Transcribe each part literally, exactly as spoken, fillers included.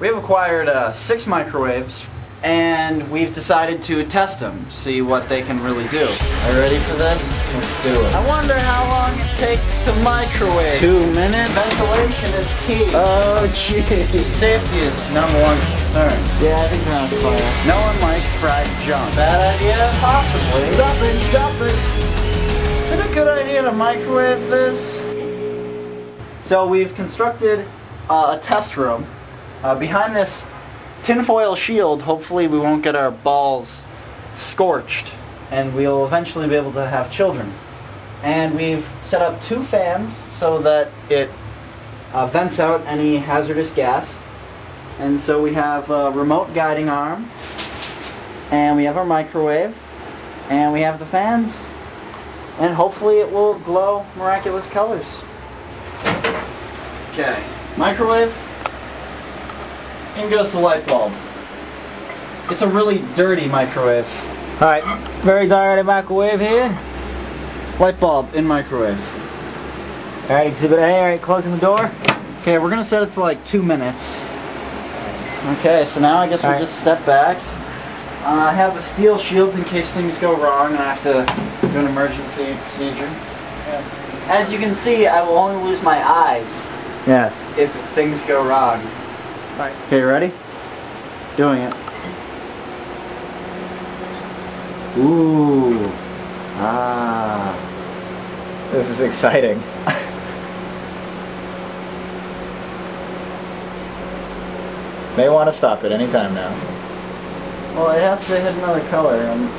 We've acquired uh, six microwaves, and we've decided to test them, see what they can really do. Are you ready for this? Let's do it. I wonder how long it takes to microwave. Two minutes? Ventilation is key. Oh, gee. Safety is number one concern. Yeah, I think we're on fire. No one likes fried junk. Bad idea? Possibly. Stop it, stop it. Is it a good idea to microwave this? So we've constructed uh, a test room. Uh, behind this tinfoil shield, hopefully we won't get our balls scorched, and we'll eventually be able to have children. And we've set up two fans so that it uh, vents out any hazardous gas. And so we have a remote guiding arm, and we have our microwave, and we have the fans, and hopefully it will glow miraculous colors. Okay, microwave. In goes the light bulb. It's a really dirty microwave. Alright, very dirty microwave here. Light bulb in microwave. Alright, exhibit A, alright, closing the door. Okay, we're gonna set it to like two minutes. Okay, so now I guess we'll just step back. Uh, I have a steel shield in case things go wrong and I have to do an emergency procedure. Yes. As you can see, I will only lose my eyes. Yes. If things go wrong. Right. Okay, ready? Doing it. Ooh. Ah. This is exciting. May want to stop it any time now. Well, it has to hit another color. And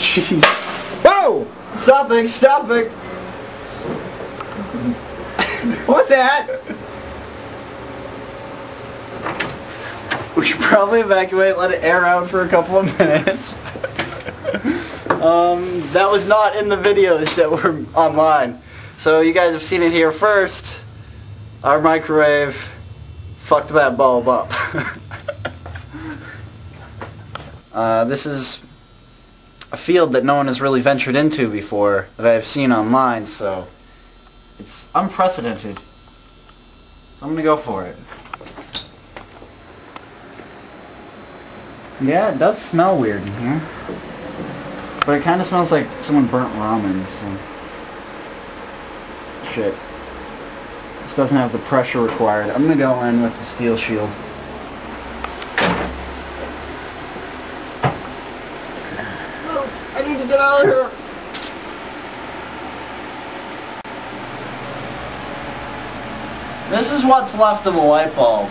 jeez. Whoa! Stop it! Stop it! What's that? We should probably evacuate, let it air out for a couple of minutes. um, that was not in the videos that were online. So you guys have seen it here first. Our microwave fucked that bulb up. uh, this is a field that no one has really ventured into before that I have seen online, so it's unprecedented, so I'm going to go for it. Yeah, it does smell weird in here, but it kind of smells like someone burnt ramen, so shit. This doesn't have the pressure required. I'm going to go in with the steel shield. No, I need to get out of here! This is what's left of the light bulb.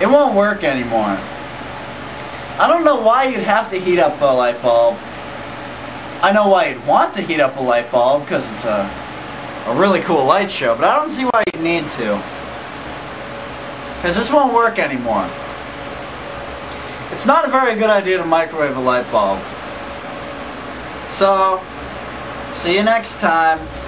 It won't work anymore. I don't know why you'd have to heat up a light bulb. I know why you'd want to heat up a light bulb, because it's a, a really cool light show, but I don't see why you'd need to. Because this won't work anymore. It's not a very good idea to microwave a light bulb. So, see you next time.